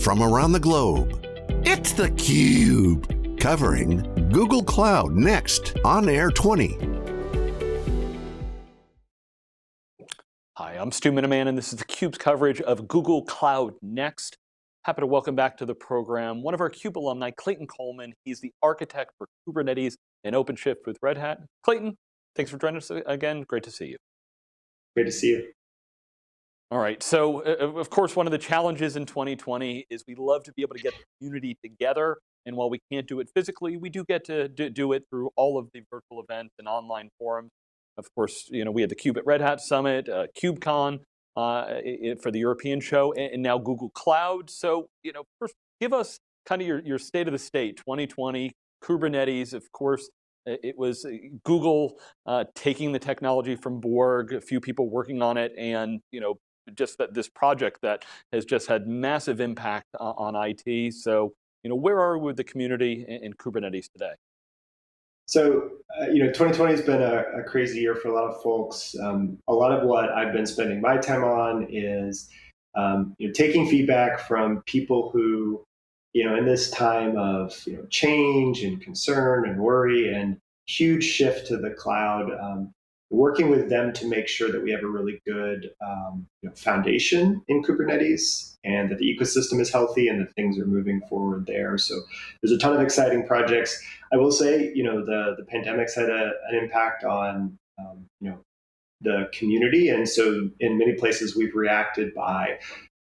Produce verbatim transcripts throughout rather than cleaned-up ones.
from around the globe. It's theCUBE, covering Google Cloud Next on Air twenty. Hi, I'm Stu Miniman, and this is theCUBE's coverage of Google Cloud Next. Happy to welcome back to the program one of our CUBE alumni, Clayton Coleman. He's the architect for Kubernetes and OpenShift with Red Hat. Clayton, thanks for joining us again. Great to see you. Great to see you. All right, so of course, one of the challenges in twenty twenty is we love to be able to get the community together. And while we can't do it physically, we do get to do it through all of the virtual events and online forums. Of course, you know, we had the CUBE at Red Hat Summit, uh, KubeCon uh, for the European show, and now Google Cloud. So, you know, first give us kind of your, your state of the state, twenty twenty, Kubernetes, of course. It was Google uh, taking the technology from Borg, a few people working on it, and you know, just that this project that has just had massive impact on, on I T. So, you know, where are we with the community in, in Kubernetes today? So, uh, you know, twenty twenty has been a, a crazy year for a lot of folks. Um, a lot of what I've been spending my time on is, um, you know, taking feedback from people who, you know, in this time of, you know, change and concern and worry and huge shift to the cloud, um, working with them to make sure that we have a really good um, you know, foundation in Kubernetes and that the ecosystem is healthy and that things are moving forward there. So there's a ton of exciting projects. I will say, you know, the, the pandemic's had a, an impact on, um, you know, the community. And so in many places we've reacted by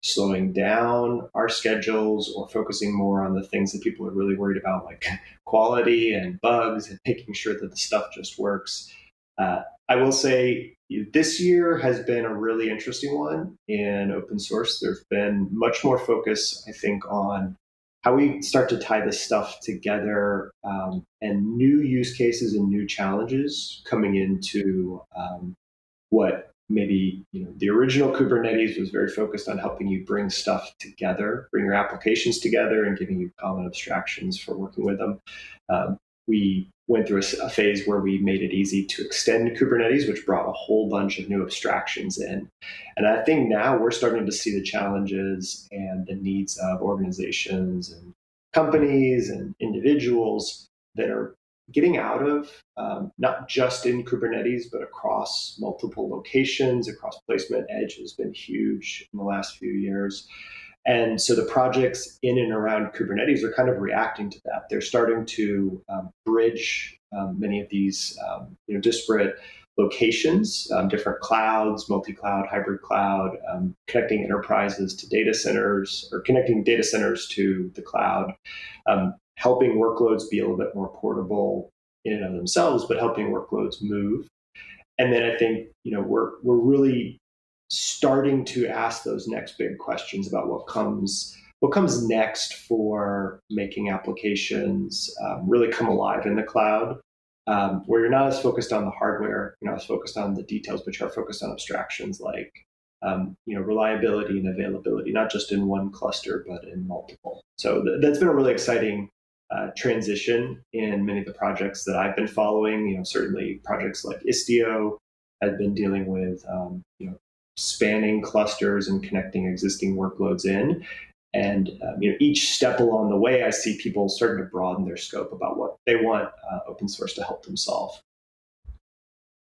slowing down our schedules or focusing more on the things that people are really worried about, like quality and bugs and making sure that the stuff just works. Uh, I will say this year has been a really interesting one in open source. There's been much more focus, I think, on how we start to tie this stuff together um, and new use cases and new challenges coming into um, what maybe, you know, the original Kubernetes was very focused on helping you bring stuff together, bring your applications together and giving you common abstractions for working with them. Um, we went through a, a phase where we made it easy to extend Kubernetes, which brought a whole bunch of new abstractions in. And I think now we're starting to see the challenges and the needs of organizations and companies and individuals that are getting out of, um, not just in Kubernetes, but across multiple locations, across placement. Edge has been huge in the last few years. And so the projects in and around Kubernetes are kind of reacting to that. They're starting to um, bridge um, many of these um, you know, disparate locations, um, different clouds, multi-cloud, hybrid cloud, um, connecting enterprises to data centers or connecting data centers to the cloud, um, helping workloads be a little bit more portable in and of themselves, but helping workloads move. And then I think, you know, we're, we're really starting to ask those next big questions about what comes, what comes next for making applications um, really come alive in the cloud, um, where you're not as focused on the hardware, you're not as focused on the details, but you're focused on abstractions like um, you know, reliability and availability, not just in one cluster, but in multiple. So th that's been a really exciting Uh, transition in many of the projects that I've been following. You know, certainly projects like Istio have been dealing with, um, you know, spanning clusters and connecting existing workloads in. And um, you know, each step along the way, I see people starting to broaden their scope about what they want uh, open source to help them solve.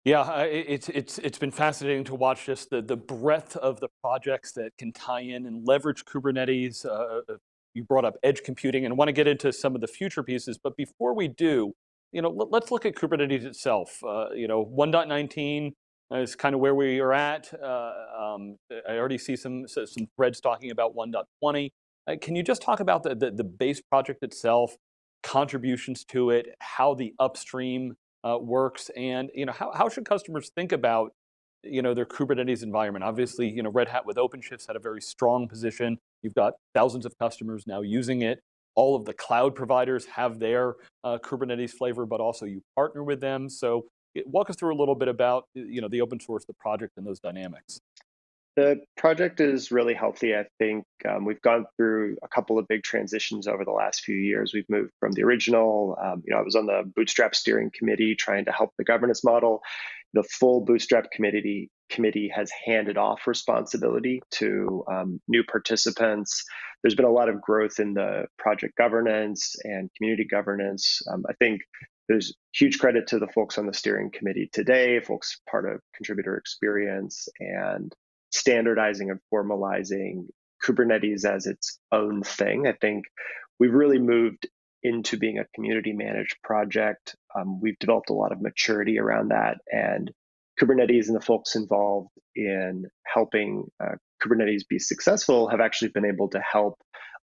Yeah, it's, it's, it's been fascinating to watch just the, the breadth of the projects that can tie in and leverage Kubernetes. Uh, You brought up edge computing and want to get into some of the future pieces, but before we do, you know, let's look at Kubernetes itself. Uh, you know, one point nineteen is kind of where we are at. Uh, um, I already see some some threads talking about one point twenty. Uh, can you just talk about the, the the base project itself, contributions to it, how the upstream uh, works, and you know, how how should customers think about, you know, their Kubernetes environment? Obviously, you know, Red Hat with OpenShift had a very strong position. You've got thousands of customers now using it. All of the cloud providers have their uh, Kubernetes flavor, but also you partner with them. So walk us through a little bit about, you know, the open source, the project, and those dynamics. The project is really healthy, I think. Um, we've gone through a couple of big transitions over the last few years. We've moved from the original, um, you know, I was on the Bootstrap steering committee trying to help the governance model. The full Bootstrap committee committee has handed off responsibility to um, new participants. There's been a lot of growth in the project governance and community governance. Um, I think there's huge credit to the folks on the steering committee today, folks part of contributor experience and standardizing and formalizing Kubernetes as its own thing. I think we've really moved into being a community managed project. Um, we've developed a lot of maturity around that, and Kubernetes and the folks involved in helping uh, Kubernetes be successful have actually been able to help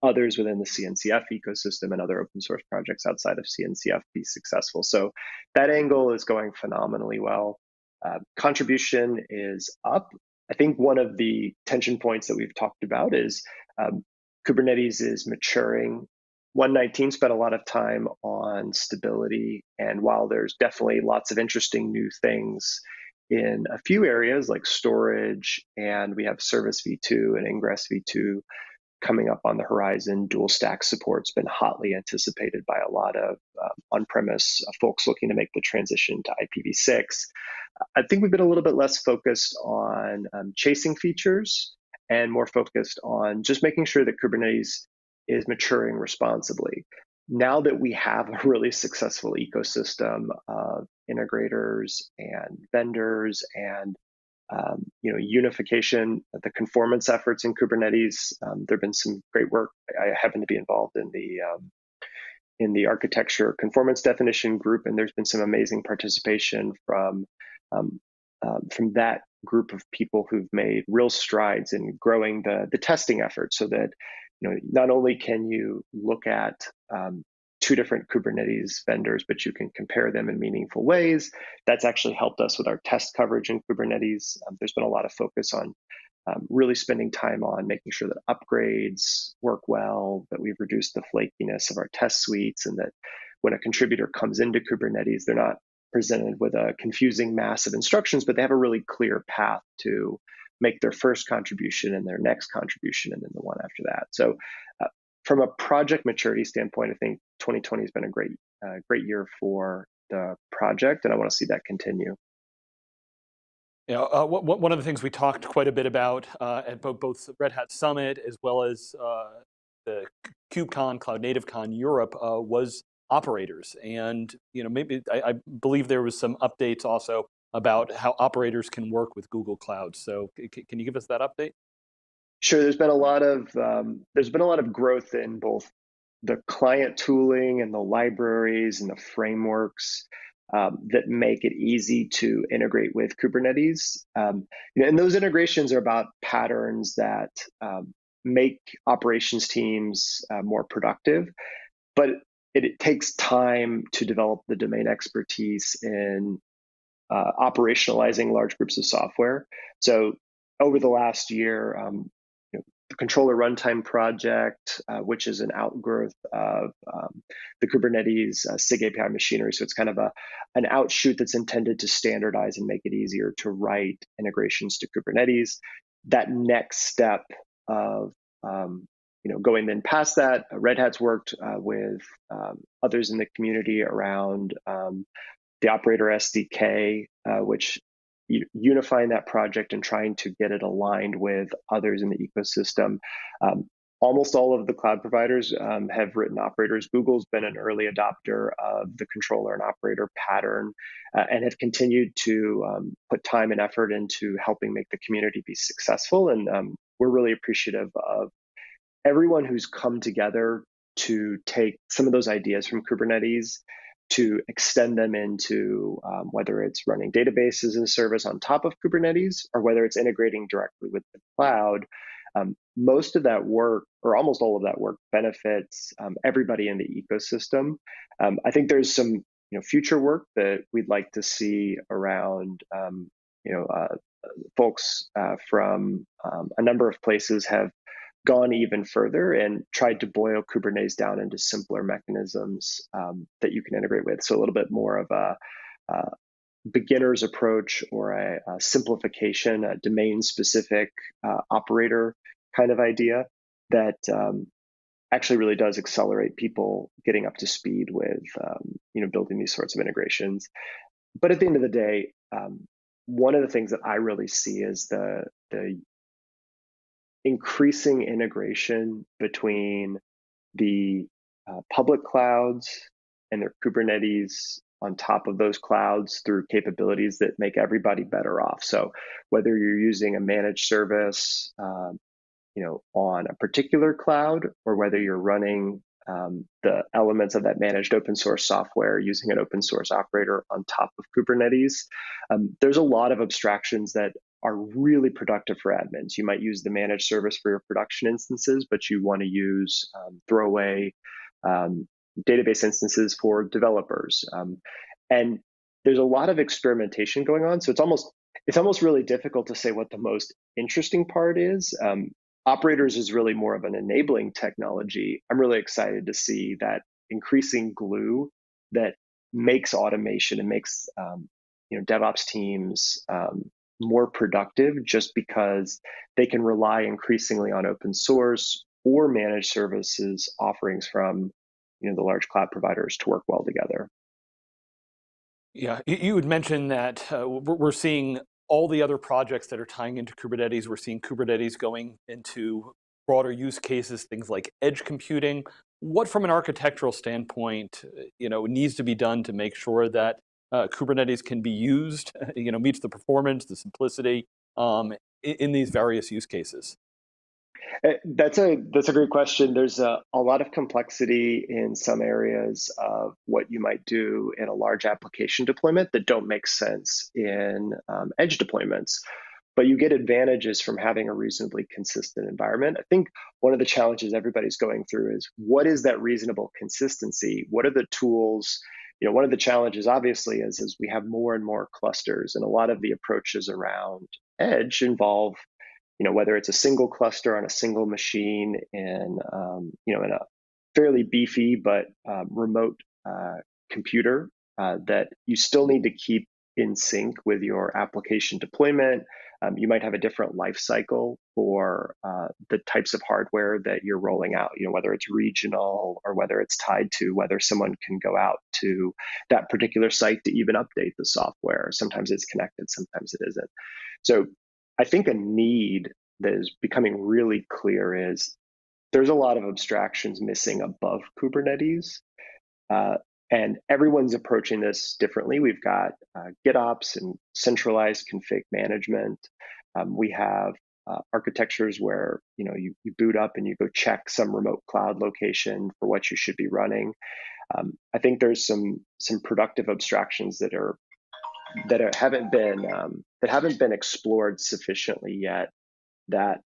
others within the C N C F ecosystem and other open source projects outside of C N C F be successful. So that angle is going phenomenally well. Uh, contribution is up. I think one of the tension points that we've talked about is um, Kubernetes is maturing. one nineteen spent a lot of time on stability. And while there's definitely lots of interesting new things in a few areas like storage, and we have service v two and ingress v two coming up on the horizon, dual stack support's been hotly anticipated by a lot of uh, on-premise uh, folks looking to make the transition to I P v six. I think we've been a little bit less focused on um, chasing features and more focused on just making sure that Kubernetes is maturing responsibly. Now that we have a really successful ecosystem of integrators and vendors and um, you know, unification, the conformance efforts in Kubernetes, um, there've been some great work. I happen to be involved in the um, in the architecture conformance definition group, and there's been some amazing participation from um, um, from that group of people who've made real strides in growing the the testing effort, so that you know, not only can you look at um, two different Kubernetes vendors, but you can compare them in meaningful ways. That's actually helped us with our test coverage in Kubernetes. Um, there's been a lot of focus on um, really spending time on making sure that upgrades work well, that we've reduced the flakiness of our test suites, and that when a contributor comes into Kubernetes, they're not presented with a confusing mass of instructions, but they have a really clear path to make their first contribution and their next contribution and then the one after that. So uh, from a project maturity standpoint, I think twenty twenty has been a great, uh, great year for the project, and I want to see that continue. Yeah, uh, one of the things we talked quite a bit about uh, at both the Red Hat Summit as well as uh, the KubeCon, CloudNativeCon Europe uh, was operators. And you know, maybe I, I believe there was some updates also about how operators can work with Google Cloud. So can you give us that update? Sure. There's been a lot of um, there's been a lot of growth in both the client tooling and the libraries and the frameworks um, that make it easy to integrate with Kubernetes. Um, and those integrations are about patterns that um, make operations teams uh, more productive, but it, it takes time to develop the domain expertise in Uh, operationalizing large groups of software. So over the last year, um, you know, the controller runtime project, uh, which is an outgrowth of um, the Kubernetes uh, SIG A P I machinery. So it's kind of a an outshoot that's intended to standardize and make it easier to write integrations to Kubernetes. That next step of um, you know, going then past that, Red Hat's worked uh, with um, others in the community around um, the operator S D K, uh, which unifying that project and trying to get it aligned with others in the ecosystem. Um, almost all of the cloud providers um, have written operators. Google's been an early adopter of the controller and operator pattern uh, and have continued to um, put time and effort into helping make the community be successful. And um, we're really appreciative of everyone who's come together to take some of those ideas from Kubernetes to extend them into um, whether it's running databases and service on top of Kubernetes or whether it's integrating directly with the cloud. Um, most of that work, or almost all of that work, benefits um, everybody in the ecosystem. Um, I think there's some you know, future work that we'd like to see around, um, you know, uh, folks uh, from um, a number of places have gone even further and tried to boil Kubernetes down into simpler mechanisms um, that you can integrate with. So a little bit more of a uh, beginner's approach or a, a simplification, a domain-specific uh, operator kind of idea that um, actually really does accelerate people getting up to speed with um, you know, building these sorts of integrations. But at the end of the day, um, one of the things that I really see is the, the increasing integration between the uh, public clouds and their Kubernetes on top of those clouds through capabilities that make everybody better off. So whether you're using a managed service um, you know, on a particular cloud, or whether you're running um, the elements of that managed open source software using an open source operator on top of Kubernetes, um, there's a lot of abstractions that are really productive for admins. You might use the managed service for your production instances, but you want to use um, throwaway um, database instances for developers, um, and there's a lot of experimentation going on. So it's almost it's almost really difficult to say what the most interesting part is. Um, operators is really more of an enabling technology. I'm really excited to see that increasing glue that makes automation and makes um, you know DevOps teams um, more productive, just because they can rely increasingly on open source or managed services offerings from you know, the large cloud providers to work well together. Yeah, you had mentioned that uh, we're seeing all the other projects that are tying into Kubernetes. We're seeing Kubernetes going into broader use cases, things like edge computing. What, from an architectural standpoint, you know, needs to be done to make sure that uh, Kubernetes can be used, you know, meets the performance, the simplicity um, in, in these various use cases? That's a that's a great question. There's a, a lot of complexity in some areas of what you might do in a large application deployment that don't make sense in um, edge deployments, but you get advantages from having a reasonably consistent environment. I think one of the challenges everybody's going through is, what is that reasonable consistency? What are the tools? You know, one of the challenges obviously is, is we have more and more clusters, and a lot of the approaches around edge involve You know, whether it's a single cluster on a single machine in, um, you know, in a fairly beefy but um, remote uh, computer uh, that you still need to keep in sync with your application deployment. Um, you might have a different life cycle for uh, the types of hardware that you're rolling out, you know, whether it's regional or whether it's tied to whether someone can go out to that particular site to even update the software. Sometimes it's connected, sometimes it isn't. So I think a need that is becoming really clear is there's a lot of abstractions missing above Kubernetes, uh, and everyone's approaching this differently. We've got uh, GitOps and centralized config management. Um, we have uh, architectures where you know you, you boot up and you go check some remote cloud location for what you should be running. Um, I think there's some some productive abstractions that are that are, haven't been um, that haven't been explored sufficiently yet, that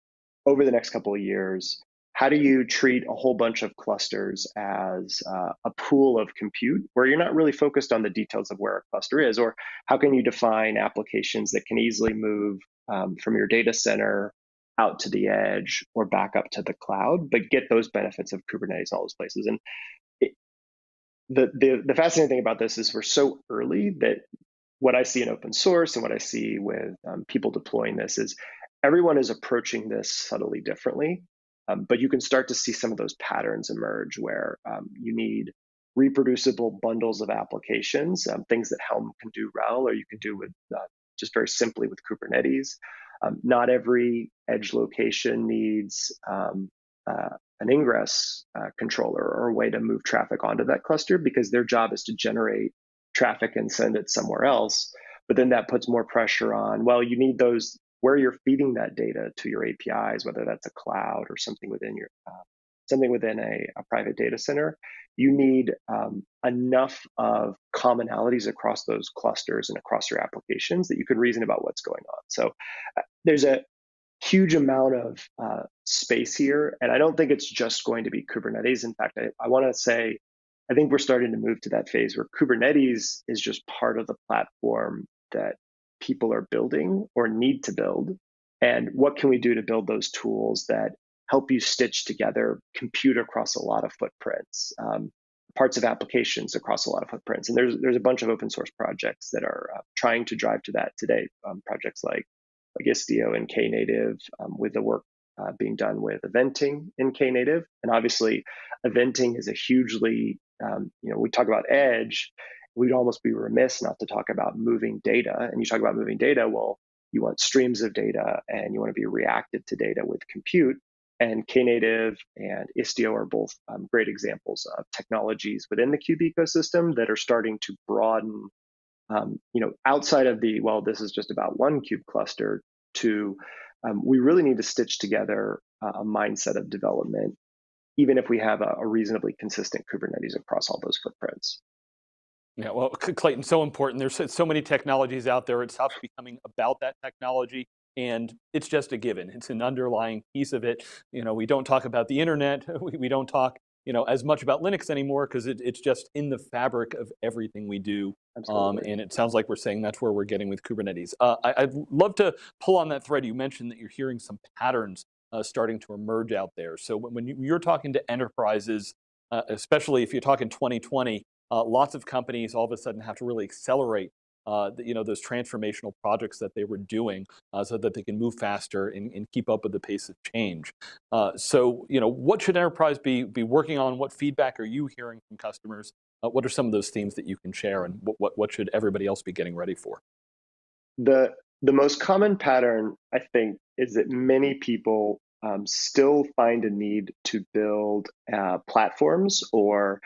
over the next couple of years, how do you treat a whole bunch of clusters as uh, a pool of compute where you're not really focused on the details of where a cluster is? Or how can you define applications that can easily move um, from your data center out to the edge or back up to the cloud, but get those benefits of Kubernetes in all those places? And it, the, the, the fascinating thing about this is we're so early that what I see in open source and what I see with um, people deploying this is everyone is approaching this subtly differently, um, but you can start to see some of those patterns emerge where um, you need reproducible bundles of applications, um, things that Helm can do well, or you can do with uh, just very simply with Kubernetes. Um, not every edge location needs um, uh, an ingress uh, controller or a way to move traffic onto that cluster, because their job is to generate traffic and send it somewhere else. But then that puts more pressure on, well, you need those where you're feeding that data to your A P Is, whether that's a cloud or something within your uh, something within a, a private data center. You need um, enough of commonalities across those clusters and across your applications that you can reason about what's going on. So uh, there's a huge amount of uh, space here, and I don't think it's just going to be Kubernetes. In fact, I, I want to say, I think we're starting to move to that phase where Kubernetes is just part of the platform that people are building or need to build. And what can we do to build those tools that help you stitch together compute across a lot of footprints, um, parts of applications across a lot of footprints? And there's there's a bunch of open source projects that are uh, trying to drive to that today. Um, projects like, like Istio and Knative, um, with the work uh, being done with eventing in Knative. And obviously, eventing is a hugely Um, you know, we talk about edge, we'd almost be remiss not to talk about moving data. And you talk about moving data, well, you want streams of data and you want to be reactive to data with compute. And Knative and Istio are both um, great examples of technologies within the CUBE ecosystem that are starting to broaden, um, you know, outside of the, well, this is just about one CUBE cluster, to um, we really need to stitch together uh, a mindset of development, even if we have a, a reasonably consistent Kubernetes across all those footprints. Yeah, well, Clayton, so important. There's so many technologies out there. It's becoming about that technology. And it's just a given. It's an underlying piece of it. You know, we don't talk about the internet. We, we don't talk, you know, as much about Linux anymore because it, it's just in the fabric of everything we do. Um, and it sounds like we're saying that's where we're getting with Kubernetes. Uh, I, I'd love to pull on that thread. You mentioned that you're hearing some patterns uh, starting to emerge out there. So when, when you're talking to enterprises, uh, especially if you're talking twenty twenty, uh, lots of companies all of a sudden have to really accelerate Uh, you know, those transformational projects that they were doing uh, so that they can move faster and, and keep up with the pace of change. Uh, so, you know, what should enterprise be, be working on? What feedback are you hearing from customers? Uh, what are some of those themes that you can share, and what, what, what should everybody else be getting ready for? The, the most common pattern, I think, is that many people um, still find a need to build uh, platforms or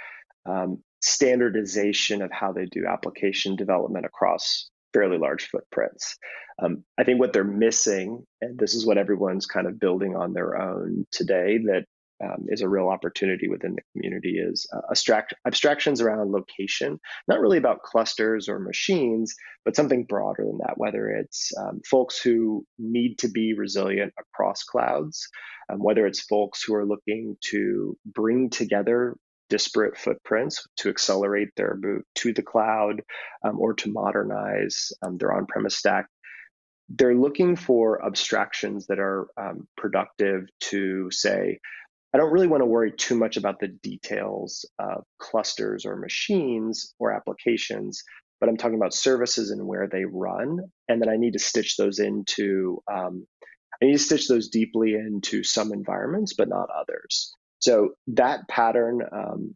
um, standardization of how they do application development across fairly large footprints. Um, I think what they're missing, and this is what everyone's kind of building on their own today that um, is a real opportunity within the community, is uh, abstract, abstractions around location, not really about clusters or machines, but something broader than that, whether it's um, folks who need to be resilient across clouds, um, whether it's folks who are looking to bring together disparate footprints to accelerate their move to the cloud um, or to modernize um, their on-premise stack. They're looking for abstractions that are um, productive to say, I don't really want to worry too much about the details of clusters or machines or applications, but I'm talking about services and where they run. And then I need to stitch those into, um, I need to stitch those deeply into some environments, but not others. So that pattern um,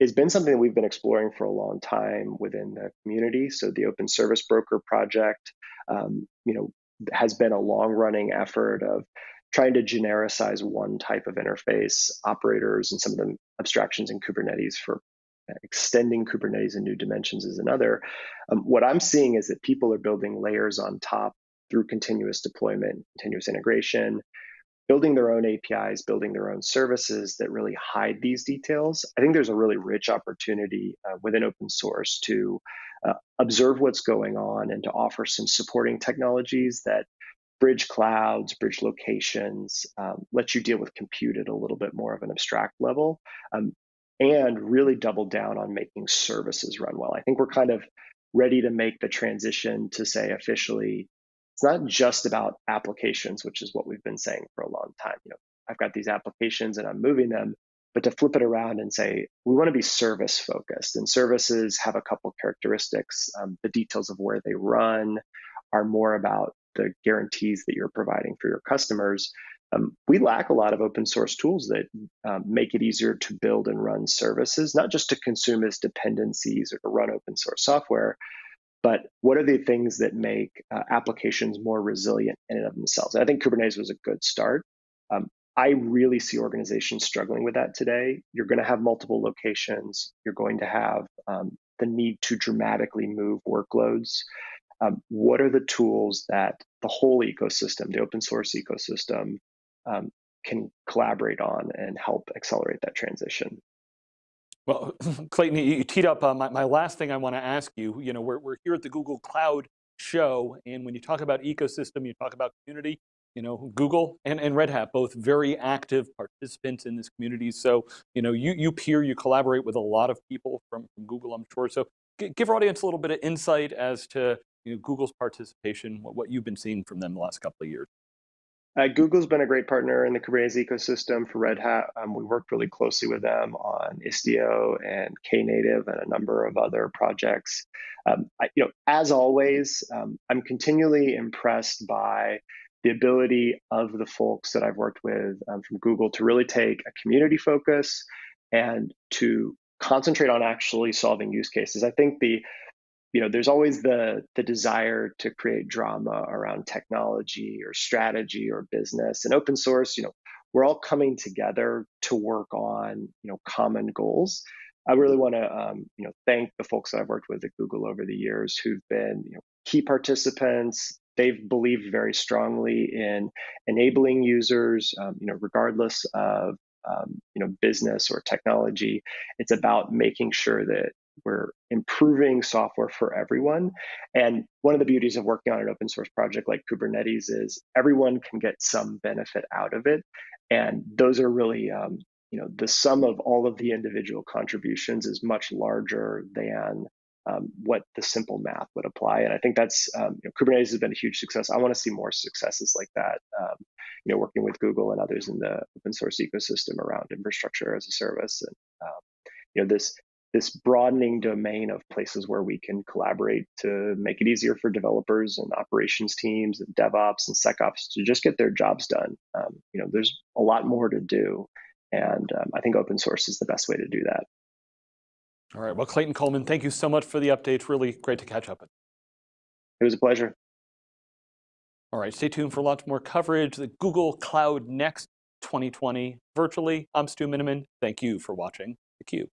has been something that we've been exploring for a long time within the community. So the Open Service Broker project, um, you know, has been a long-running effort of trying to genericize one type of interface, operators, and some of the abstractions in Kubernetes for extending Kubernetes in new dimensions is another. Um, what I'm seeing is that people are building layers on top through continuous deployment, continuous integration, building their own A P Is, building their own services that really hide these details. I think there's a really rich opportunity uh, within open source to uh, observe what's going on and to offer some supporting technologies that bridge clouds, bridge locations, um, let you deal with compute at a little bit more of an abstract level, um, and really double down on making services run well. I think we're kind of ready to make the transition to say officially, it's not just about applications, which is what we've been saying for a long time. You know, I've got these applications and I'm moving them, but to flip it around and say, we want to be service focused, and services have a couple characteristics. Um, the details of where they run are more about the guarantees that you're providing for your customers. Um, we lack a lot of open source tools that um, make it easier to build and run services, not just to consume as dependencies or to run open source software, but what are the things that make uh, applications more resilient in and of themselves? And I think Kubernetes was a good start. Um, I really see organizations struggling with that today. You're going to have multiple locations. You're going to have um, the need to dramatically move workloads. Um, what are the tools that the whole ecosystem, the open source ecosystem, um, can collaborate on and help accelerate that transition? Well, Clayton, you teed up uh, my, my last thing I want to ask you. You know, we're, we're here at the Google Cloud show, and when you talk about ecosystem, you talk about community. You know, Google and, and Red Hat, both very active participants in this community. So, you know, you, you peer, you collaborate with a lot of people from, from Google, I'm sure. So give our audience a little bit of insight as to, you know, Google's participation, what, what you've been seeing from them the last couple of years. Uh, Google's been a great partner in the Kubernetes ecosystem for Red Hat. Um, we worked really closely with them on Istio and Knative and a number of other projects. Um, I, you know, as always, um, I'm continually impressed by the ability of the folks that I've worked with um, from Google to really take a community focus and to concentrate on actually solving use cases. I think the, you know, there's always the the desire to create drama around technology or strategy or business, and open source, you know, we're all coming together to work on, you know, common goals. I really want to, um, you know, thank the folks that I've worked with at Google over the years who've been, you know, key participants. They've believed very strongly in enabling users, um, you know, regardless of, um, you know, business or technology. It's about making sure that we're improving software for everyone. And one of the beauties of working on an open source project like Kubernetes is everyone can get some benefit out of it. And those are really, um, you know, the sum of all of the individual contributions is much larger than um, what the simple math would apply. And I think that's, um, you know, Kubernetes has been a huge success. I want to see more successes like that, um, you know, working with Google and others in the open source ecosystem around infrastructure as a service. And, um, you know, this this broadening domain of places where we can collaborate to make it easier for developers and operations teams and DevOps and SecOps to just get their jobs done. Um, you know, there's a lot more to do. And um, I think open source is the best way to do that. All right, well, Clayton Coleman, thank you so much for the update. Really great to catch up. It was a pleasure. All right, stay tuned for lots more coverage. The Google Cloud Next twenty twenty virtually. I'm Stu Miniman. Thank you for watching theCUBE.